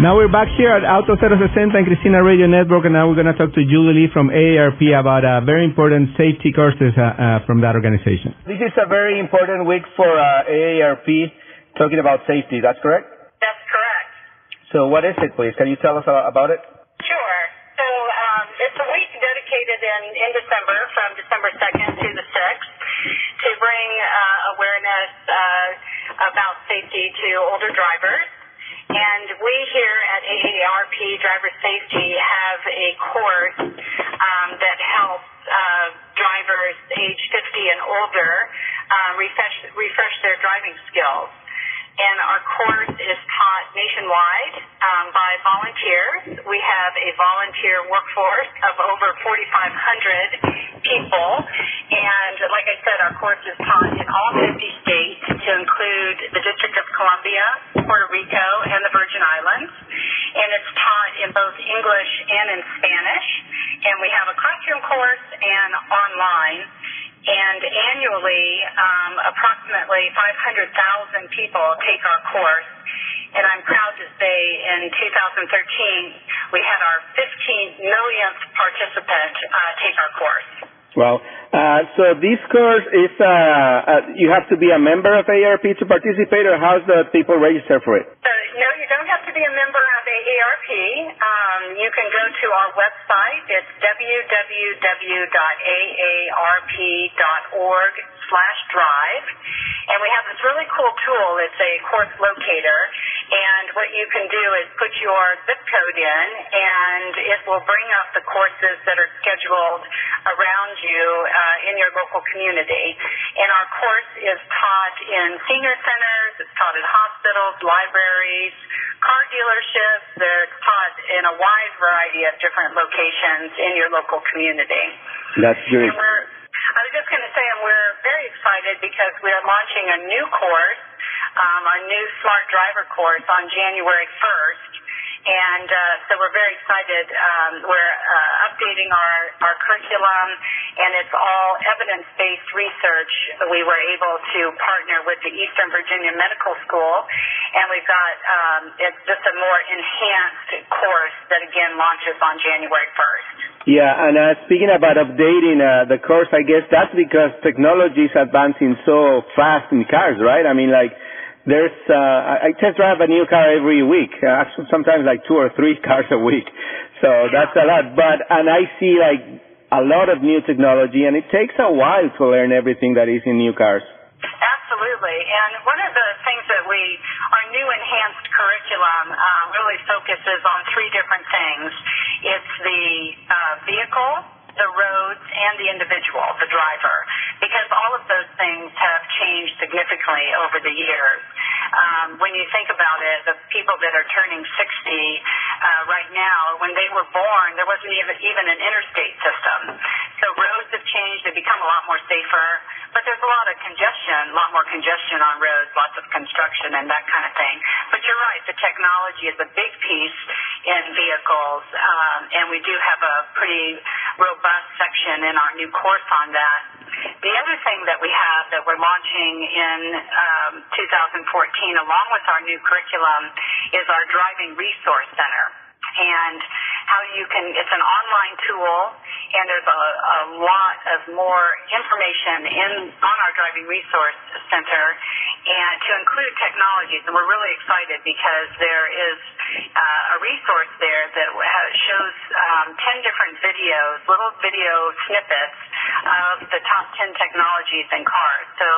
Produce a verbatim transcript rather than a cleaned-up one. Now we're back here at Autos zero to sixty and Cristina Radio Network, and now we're going to talk to Julie Lee from A A R P about uh, very important safety courses uh, uh, from that organization. This is a very important week for uh, A A R P, talking about safety, that's correct? That's correct. So what is it, please? Can you tell us about it? Sure. So um, it's a week dedicated in, in December, from December second to the sixth, to bring uh, awareness uh, about safety to older drivers. And we here at A A R P Driver Safety have a course um, that helps uh, drivers age fifty and older uh, refresh, refresh their driving skills. And our course is taught nationwide um, by volunteers. We have a volunteer workforce of over forty-five hundred people. And like I said, our course is taught in all fifty states, to include the District of Columbia, Puerto Rico, and the Virgin Islands. And it's taught in both English and in Spanish. And we have a classroom course and online. And annually, um, approximately five hundred thousand people take our course. And I'm proud to say in two thousand thirteen, we had our fifteen millionth participant uh, take our course. Well, uh, so this course is, uh, uh, you have to be a member of A A R P to participate, or how's the people register for it? So, no, you don't have to be a member of A A R P. Um, you can go to our website. It's w w w dot a a r p dot org slash drive. And we have this really cool tool. It's a course locator. And what you can do is put your zip code in, and it will bring up the courses that are scheduled around you uh, in your local community. And our course is taught in senior centers. It's taught in hospitals, libraries, car dealerships. They're taught in a wide variety of different locations in your local community. That's great. I was just going to say, and we're very excited because we are launching a new course, um, our new Smart Driver course on January first. And uh, so we're very excited. Um, we're uh, updating our, our curriculum, and it's all evidence-based research. We were able to partner with the Eastern Virginia Medical School, and we've got um, it's just a more enhanced course that, again, launches on January first. Yeah, and uh, speaking about updating uh, the course, I guess that's because technology is advancing so fast in cars, right? I mean, like, There's, uh, I test drive a new car every week, uh, sometimes like two or three cars a week. So that's a lot. But, and I see like a lot of new technology, and it takes a while to learn everything that is in new cars. Absolutely. And one of the things that we, our new enhanced curriculum uh, really focuses on three different things. It's the uh, vehicle, the roads, and the individual, the driver, because all of those things have changed significantly over the years. Um, when you think about it, the people that are turning sixty uh, right now, when they were born, there wasn't even, even an interstate system. So roads have changed. They've become a lot more safer, but there's a lot of congestion, a lot more congestion on roads, lots of construction and that kind of thing. But you're right, the technology is a big piece in vehicles, um, and we do have a pretty robust section in our new course on that. The other thing that we have that we're launching in um, two thousand fourteen, along with our new curriculum, is our Driving Resource Center. And how you can, it's an online tool, and there's a, a lot of more information in on our Driving Resource Center, and to include technologies. And we're really excited because there is uh, a resource there that shows um, ten different videos, little video snippets of the top ten technologies in cars. So